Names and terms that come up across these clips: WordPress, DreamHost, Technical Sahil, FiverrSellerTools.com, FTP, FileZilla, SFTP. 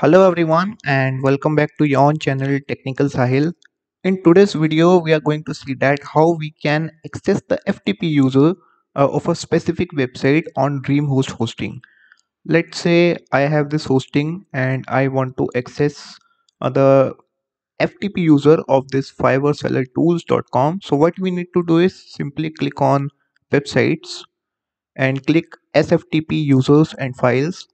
Hello everyone and welcome back to your own channel Technical Sahil. In today's video we are going to see that how we can access the FTP user of a specific website on DreamHost hosting. Let's say I have this hosting and I want to access the FTP user of this FiverrSellerTools.com. So what we need to do is simply click on websites and click SFTP users and files.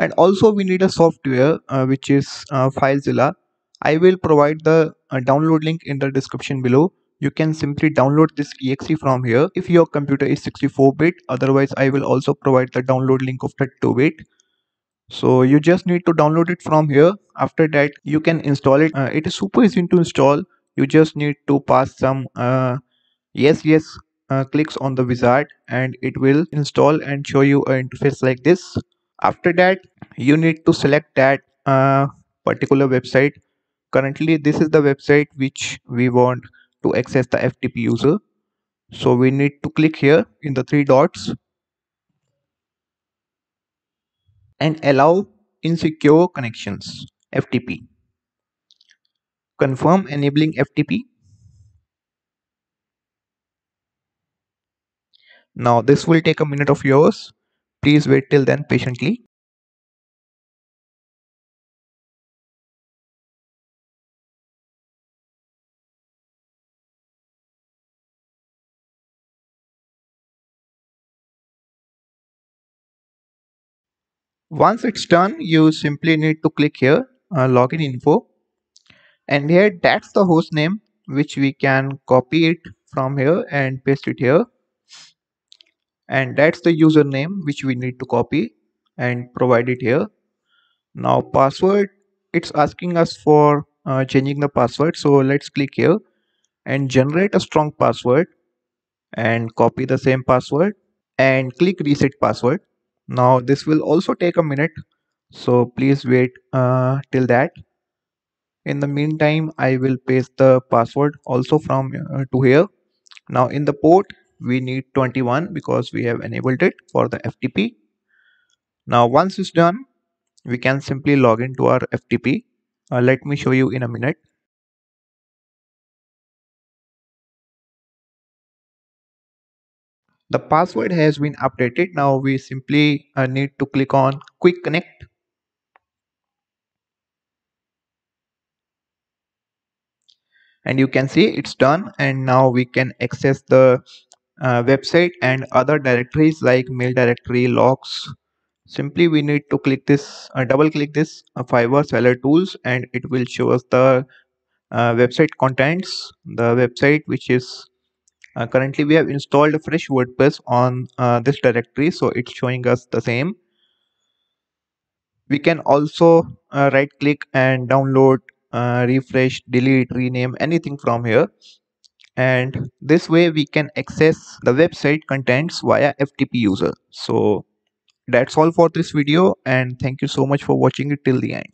And also we need a software which is FileZilla. I will provide the download link in the description below. You can simply download this exe from here if your computer is 64-bit. Otherwise I will also provide the download link of 32-bit. So you just need to download it from here. After that you can install it. It is super easy to install. You just need to pass some yes clicks on the wizard and it will install and show you an interface like this. After that you need to select that particular website. Currently this is the website which we want to access the FTP user, so we need to click here in the three dots and allow insecure connections FTP, confirm enabling FTP. Now this will take a minute of yours. Please wait till then patiently. Once it's done, you simply need to click here, login info, and here that's the host name which we can copy it from here and paste it here. And that's the username which we need to copy and provide it here. Now password, it's asking us for changing the password. So let's click here and generate a strong password and copy the same password and click reset password. Now this will also take a minute. So please wait till that. In the meantime, I will paste the password also from to here. Now in the port, we need 21 because we have enabled it for the FTP. Now once it's done, we can simply log into our FTP. Let me show you in a minute. The password has been updated. Now we simply need to click on Quick Connect. And you can see it's done, and now we can access the website and other directories like mail directory, logs. Simply we need to click this, double click this FiverrSellerTools, and it will show us the website contents, the website which is currently we have installed a fresh WordPress on this directory, so it's showing us the same. We can also right click and download, refresh, delete, rename, anything from here. And this way we can access the website contents via FTP user. So that's all for this video, and thank you so much for watching it till the end.